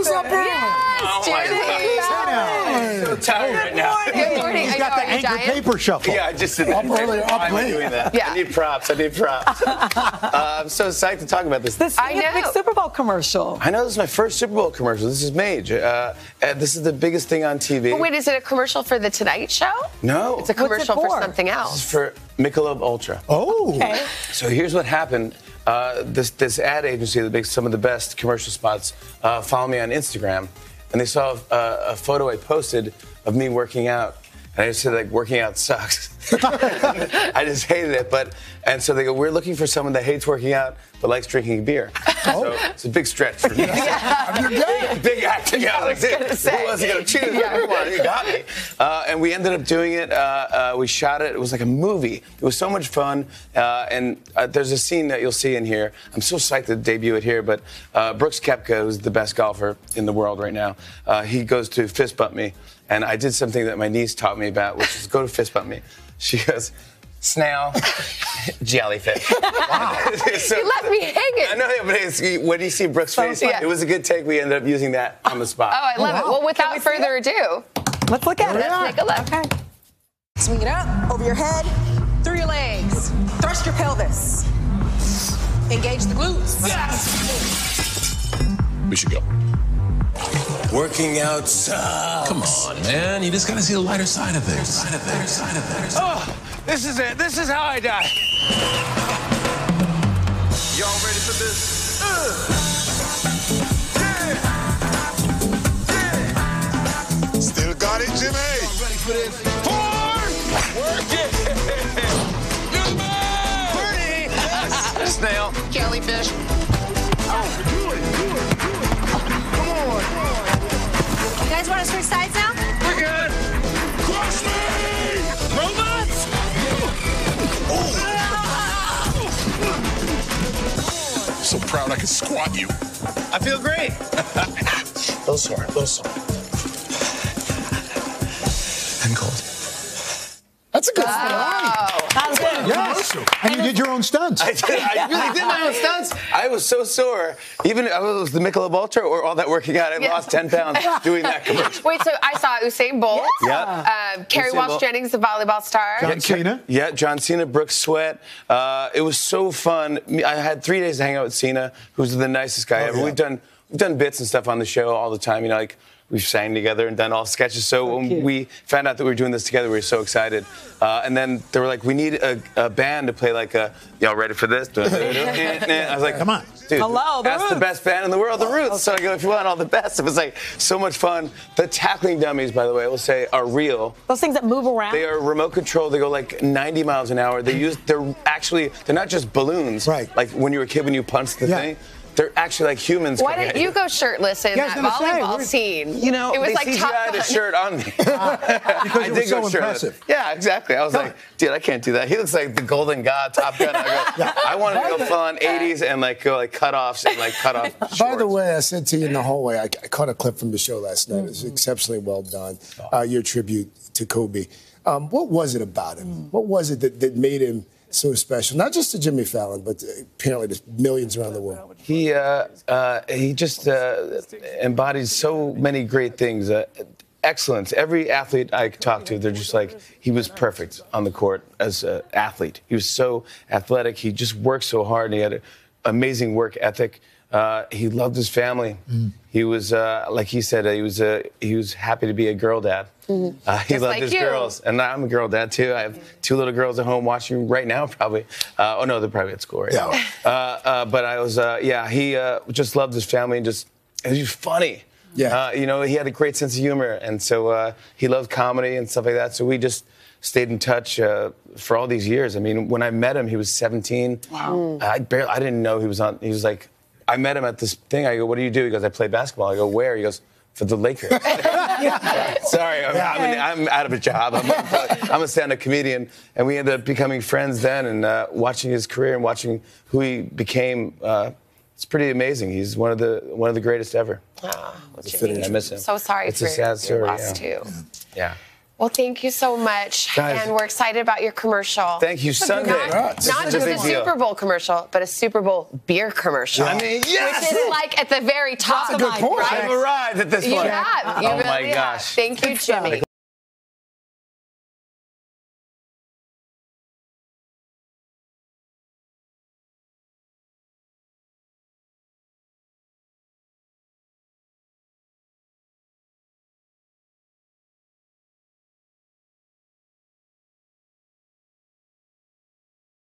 Usain Bolt. Yes, oh, Jimmy Fallon. So tired right now. Good morning. He's got the angry paper shuffle. Yeah, I just did that. I'm doing that. Yeah. I need props. I'm so psyched to talk about this. This is the Super Bowl commercial. I know, this is my first Super Bowl commercial. This is major. This is the biggest thing on TV. But wait, is it a commercial for The Tonight Show? No. It's a commercial for something else. This is for Michelob Ultra. Oh. Okay. So here's what happened. This ad agency that makes some of the best commercial spots followed me on Instagram, and they saw a photo I posted of me working out, and I just said, like, working out sucks. I just hated it, and so they go, we're looking for someone that hates working out but likes drinking beer. Oh. So it's a big stretch for me. Big acting out like this. Who wasn't going to choose? Everyone, you got me. And we ended up doing it. We shot it. It was like a movie. It was so much fun. And there's a scene that you'll see in here. I'm so psyched to debut it here. But Brooks Koepka, who's the best golfer in the world right now, he goes to fist bump me, and I did something that my niece taught me about, which is go to fist bump me. She goes, snail, jellyfish. Wow. So, you left me hanging. I know, but when you see Brooks' face, it was a good take. We ended up using that on the spot. Oh, I love it. Well, without further ado, let's look at it. Let's take a look. Okay. Swing it up, over your head, through your legs. Thrust your pelvis. Engage the glutes. Yes. We should go. Working out sucks. Come on, man. You just gotta see the lighter side of things. Oh, this is it. This is how I die. Y'all ready for this? Yeah. Still got it, Jimmy. Y'all ready for this? Work it. New man. Pretty. Yes. Snail. Jellyfish. Oh, do it. You guys want to switch sides now? We're good. Crush me! Robots? Oh. I'm so proud I can squat you. I feel great. A little sore. I'm cold. That's a good story. That was good. Yes. And you did your own stunts. I did. I really did my own stunts. I was so sore. Even if it was the Michelob Ultra or all that working out, I lost 10 pounds doing that commercial. Wait, so I saw Usain Bolt. Yeah. Carrie Walsh Jennings, the volleyball star. John Cena. Yeah, John Cena, Brooks Sweat. It was so fun. I had 3 days to hang out with Cena, who's the nicest guy ever. Yeah. We've done bits and stuff on the show all the time, you know, like, we've sang together and done all sketches. So when we found out that we were doing this together, we were so excited. And then they were like, we need a band to play like a, y'all ready for this? I was like, come on. Dude, hello, that's the best band in the world, The Roots. Okay. So I go, if you want all the best, it was like so much fun. The tackling dummies, by the way, I will say, are real. Those things that move around. They are remote control. They go like 90 miles an hour. They're not just balloons. Right. Like when you were a kid, when you punched the thing. They're actually like humans. Why didn't you go shirtless in that volleyball scene? You know, it was like CGI'd a shirt on me. Because it was so impressive. Yeah, exactly. I was like, dude, I can't do that. He looks like the Golden God, Top Gun. I wanted to go full on 80s and like go like cutoffs and like cut off shorts. By the way, I said to you in the hallway, I caught a clip from the show last night. It was exceptionally well done. Your tribute to Kobe. What was it about him? What was it that made him so special, not just to Jimmy Fallon, but apparently to millions around the world? He just embodies so many great things. Excellence. Every athlete I talk to, they're just like, he was perfect on the court as an athlete. He was so athletic. He just worked so hard, and he had an amazing work ethic. He loved his family. He was, like he said, he was happy to be a girl dad. He loved his girls. And I'm a girl dad, too. I have two little girls at home watching right now, probably. Oh, no, they're probably at school right now. But I was, he just loved his family and he was funny. Yeah. You know, he had a great sense of humor. And so he loved comedy and stuff like that. So we just stayed in touch for all these years. I mean, when I met him, he was 17. Wow. I didn't know he was on. He was like, I met him at this thing. I go, what do you do? He goes, I play basketball. I go, where? He goes, for the Lakers. Sorry, I'm out of a job. I'm a stand-up comedian. And we ended up becoming friends then and watching his career and watching who he became. It's pretty amazing. He's one of the greatest ever. Oh, I miss him. So sorry for your loss, too. Yeah. Well, thank you so much, guys, and we're excited about your commercial. Thank you, Sunday. Not just a Super Bowl commercial, but a Super Bowl beer commercial. I mean, yes! Which is like at the very top of my. That's a good point. I've arrived at this point. You have. Oh, my gosh. Thank you, Jimmy.